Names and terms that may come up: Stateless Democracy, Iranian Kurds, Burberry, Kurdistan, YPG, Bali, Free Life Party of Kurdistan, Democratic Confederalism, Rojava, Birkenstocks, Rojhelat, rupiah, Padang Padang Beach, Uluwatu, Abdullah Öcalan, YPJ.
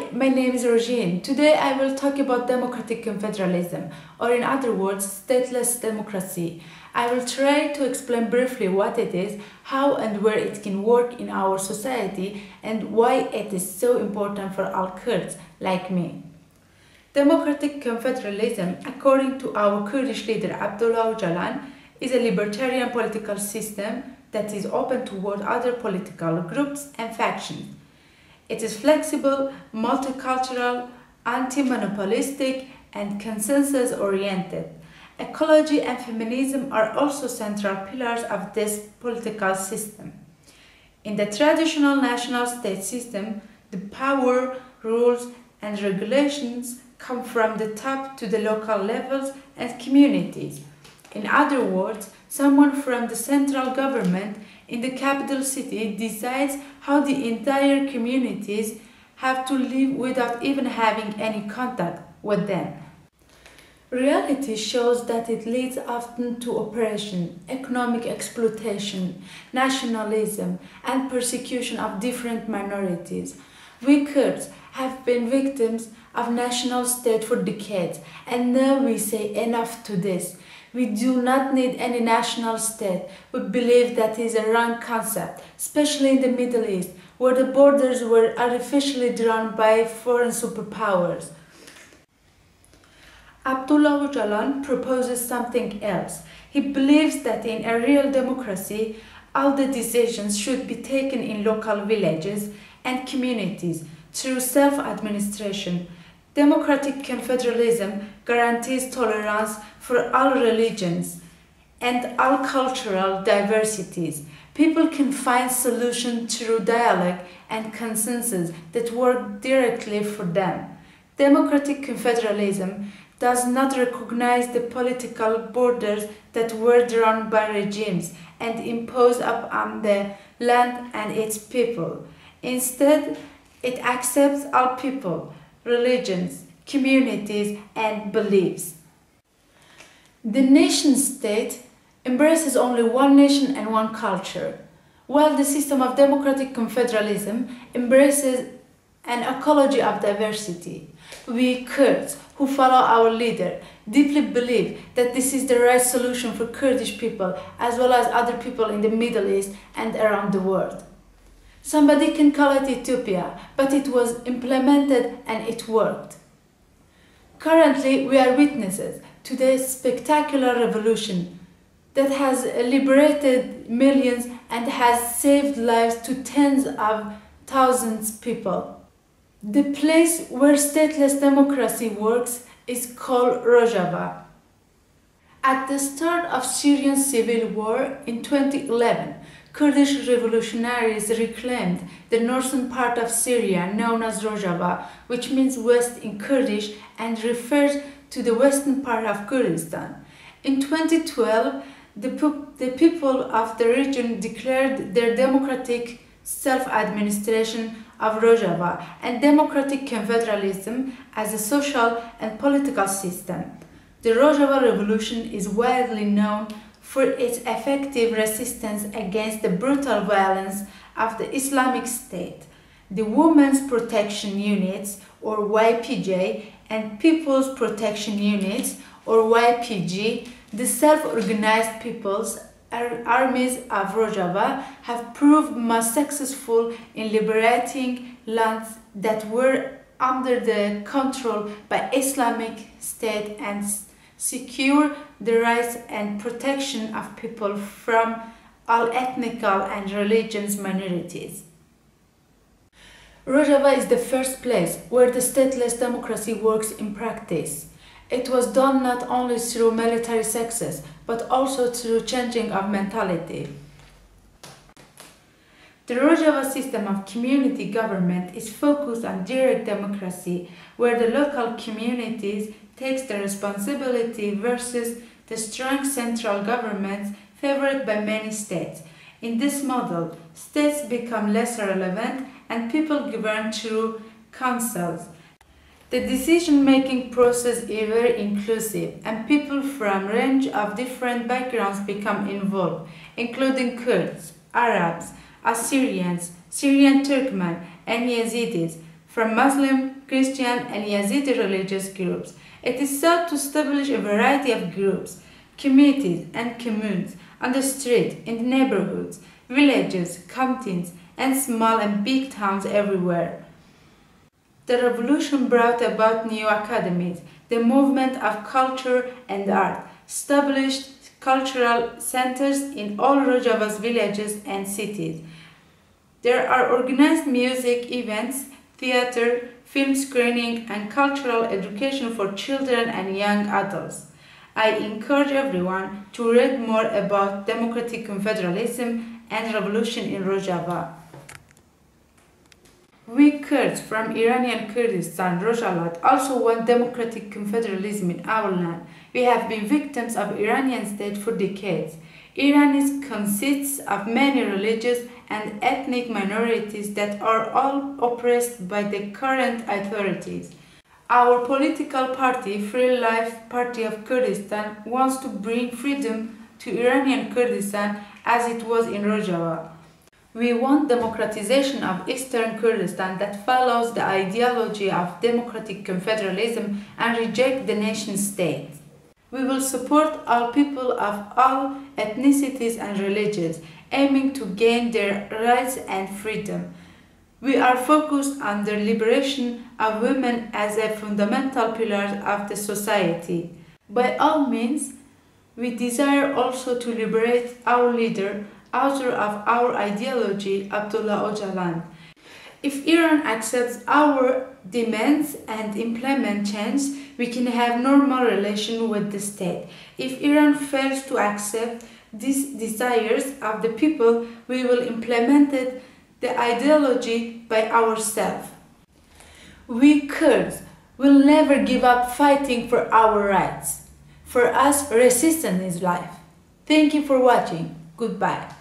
Hi, my name is Rojhelat. Today I will talk about democratic confederalism, or in other words, stateless democracy. I will try to explain briefly what it is, how and where it can work in our society, and why it is so important for all Kurds like me. Democratic confederalism, according to our Kurdish leader Abdullah Öcalan, is a libertarian political system that is open toward other political groups and factions. It is flexible, multicultural, anti-monopolistic, and consensus-oriented. Ecology and feminism are also central pillars of this political system. In the traditional national state system, the power, rules, and regulations come from the top to the local levels and communities. In other words, someone from the central government in the capital city decides how the entire communities have to live without even having any contact with them. Reality shows that it leads often to oppression, economic exploitation, nationalism, and persecution of different minorities. We Kurds have been victims of national state for decades, and now we say enough to this. We do not need any national state. We believe that is a wrong concept, especially in the Middle East, where the borders were artificially drawn by foreign superpowers. Abdullah Öcalan proposes something else. He believes that in a real democracy, all the decisions should be taken in local villages and communities through self-administration. Democratic confederalism guarantees tolerance for all religions and all cultural diversities. People can find solutions through dialogue and consensus that work directly for them. Democratic confederalism does not recognize the political borders that were drawn by regimes and imposed upon the land and its people. Instead, it accepts all people, religions, communities, and beliefs. The nation-state embraces only one nation and one culture, while the system of democratic confederalism embraces an ecology of diversity. We Kurds, who follow our leader, deeply believe that this is the right solution for Kurdish people as well as other people in the Middle East and around the world. Somebody can call it utopia, but it was implemented and it worked. Currently, we are witnesses to this spectacular revolution that has liberated millions and has saved lives to tens of thousands of people. The place where stateless democracy works is called Rojava. At the start of Syrian civil war in 2011, Kurdish revolutionaries reclaimed the northern part of Syria known as Rojava, which means west in Kurdish and refers to the western part of Kurdistan. In 2012, the people of the region declared their democratic self-administration of Rojava and democratic confederalism as a social and political system. The Rojava revolution is widely known for its effective resistance against the brutal violence of the Islamic State. The Women's Protection Units, or YPJ, and People's Protection Units, or YPG, the self-organized peoples armies of Rojava, have proved most successful in liberating lands that were under the control by Islamic State and secure the rights and protection of people from all ethnical and religious minorities. Rojava is the first place where the stateless democracy works in practice. It was done not only through military success, but also through changing of mentality. The Rojava system of community government is focused on direct democracy, where the local communities takes the responsibility versus the strong central governments favored by many states. In this model, states become less relevant and people govern through councils. The decision-making process is very inclusive and people from a range of different backgrounds become involved, including Kurds, Arabs, Assyrians, Syrian Turkmen, and Yazidis from Muslim, Christian, and Yazidi religious groups. It is sought to establish a variety of groups, communities, and communes on the street, in the neighborhoods, villages, cantons, and small and big towns everywhere. The revolution brought about new academies, the movement of culture and art, established cultural centers in all Rojava's villages and cities. There are organized music events, theater, film screening, and cultural education for children and young adults. I encourage everyone to read more about democratic confederalism and revolution in Rojava. We Kurds from Iranian Kurdistan, Rojhelat, also want democratic confederalism in our land. We have been victims of Iranian state for decades. Iran consists of many religious and ethnic minorities that are all oppressed by the current authorities. Our political party, Free Life Party of Kurdistan, wants to bring freedom to Iranian Kurdistan as it was in Rojava. We want democratization of Eastern Kurdistan that follows the ideology of democratic confederalism and reject the nation state. We will support all people of all ethnicities and religions, aiming to gain their rights and freedom. We are focused on the liberation of women as a fundamental pillar of the society. By all means, we desire also to liberate our leader, author of our ideology, Abdullah Öcalan. If Iran accepts our demands and implements change, we can have normal relations with the state. If Iran fails to accept these desires of the people, we will implement the ideology by ourselves. We Kurds will never give up fighting for our rights. For us, resistance is life. Thank you for watching. Goodbye.